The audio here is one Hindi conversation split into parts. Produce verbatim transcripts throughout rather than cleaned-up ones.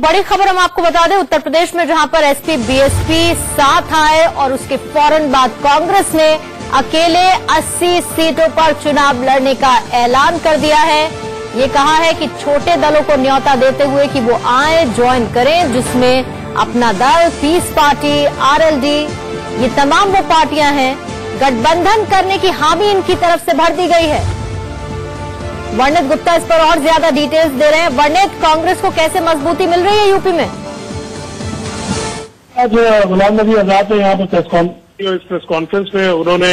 बड़ी खबर हम आपको बता दें उत्तर प्रदेश में, जहां पर एसपी बीएसपी साथ आए और उसके फौरन बाद कांग्रेस ने अकेले अस्सी सीटों पर चुनाव लड़ने का ऐलान कर दिया है। ये कहा है कि छोटे दलों को न्यौता देते हुए कि वो आए ज्वाइन करें, जिसमें अपना दल, पीस पार्टी, आरएलडी, ये तमाम वो पार्टियां हैं, गठबंधन करने की हामी इनकी तरफ से भर दी गई है। वरनेट गुप्ता इस पर और ज्यादा डिटेल्स दे रहे हैं। वरनेट, कांग्रेस को कैसे मजबूती मिल रही है यूपी में? आज गुलाम नबी आजाद ने यहाँ पर प्रेस कॉन्फ्रेंस प्रेस कॉन्फ्रेंस में उन्होंने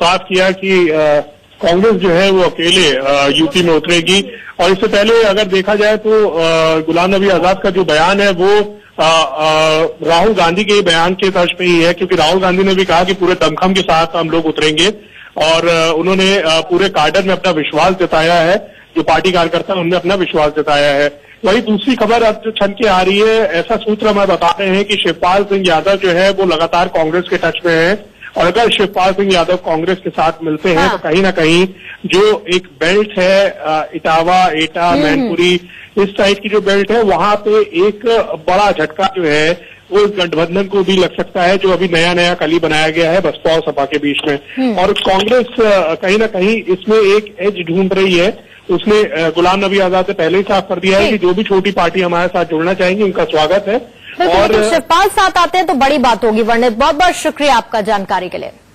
साफ किया कि कांग्रेस जो है वो अकेले यूपी में उतरेगी। और इससे पहले अगर देखा जाए तो गुलाम नबी आजाद का जो बयान है वो राहुल गांधी के बयान के तर्ज पे ही है, क्योंकि राहुल गांधी ने भी कहा कि पूरे दमखम के साथ हम लोग उतरेंगे और उन्होंने पूरे कार्डर में अपना विश्वास जताया है, जो पार्टी कार्यकर्ता उनमें अपना विश्वास जताया है। वही दूसरी खबर अब जो छन के आ रही है, ऐसा सूत्र हमें बता रहे हैं कि शिवपाल सिंह यादव जो है वो लगातार कांग्रेस के टच में है, और अगर शिवपाल सिंह यादव कांग्रेस के साथ मिलते हैं हाँ। तो कहीं ना कहीं जो एक बेल्ट है इटावा, एटा, मैनपुरी, इस साइड की जो बेल्ट है वहां पे एक बड़ा झटका जो है वो इस गठबंधन को भी लग सकता है, जो अभी नया नया कली बनाया गया है बसपा और सपा के बीच में। और कांग्रेस कहीं ना कहीं इसमें एक एज ढूंढ रही है। उसने गुलाम नबी आजाद ने पहले ही साफ कर दिया है कि जो भी छोटी पार्टी हमारे साथ जुड़ना चाहेंगी उनका स्वागत है। और शिवपाल साथ आते हैं तो बड़ी बात होगी। वरनेट, बहुत बहुत शुक्रिया आपका जानकारी के लिए।